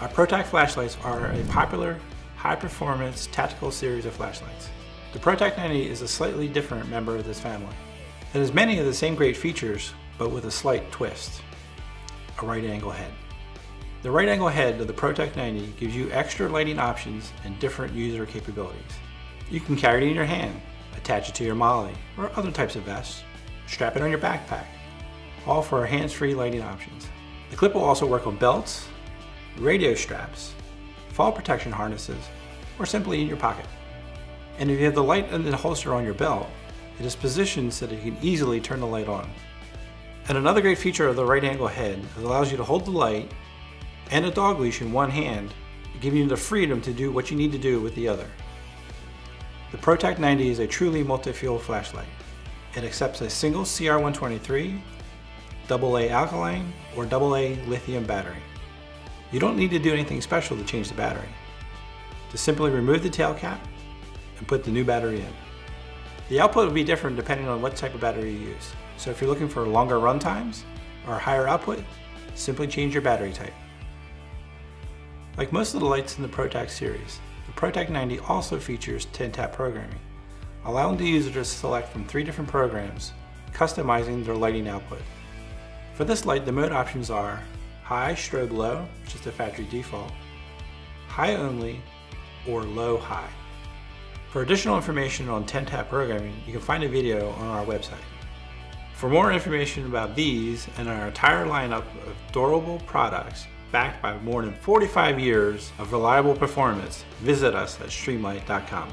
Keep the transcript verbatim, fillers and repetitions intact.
Our ProTac flashlights are a popular, high-performance, tactical series of flashlights. The ProTac ninety is a slightly different member of this family. It has many of the same great features, but with a slight twist: a right-angle head. The right-angle head of the ProTac ninety gives you extra lighting options and different user capabilities. You can carry it in your hand, attach it to your MOLLE or other types of vests, strap it on your backpack, all for hands-free lighting options. The clip will also work on belts, radio straps, fall protection harnesses, or simply in your pocket. And if you have the light in the holster on your belt, it is positioned so that you can easily turn the light on. And another great feature of the right angle head is it allows you to hold the light and a dog leash in one hand, giving you the freedom to do what you need to do with the other. The ProTac ninety is a truly multi-fuel flashlight. It accepts a single C R one twenty-three, double A alkaline, or double A lithium battery. You don't need to do anything special to change the battery. Just simply remove the tail cap and put the new battery in. The output will be different depending on what type of battery you use. So if you're looking for longer run times or higher output, simply change your battery type. Like most of the lights in the ProTac series, the ProTac ninety also features ten tap programming, allowing the user to select from three different programs, customizing their lighting output. For this light, the mode options are high strobe low, which is the factory default, high only, or low high. For additional information on ten tap programming, you can find a video on our website. For more information about these and our entire lineup of durable products backed by more than forty-five years of reliable performance, visit us at Streamlight dot com.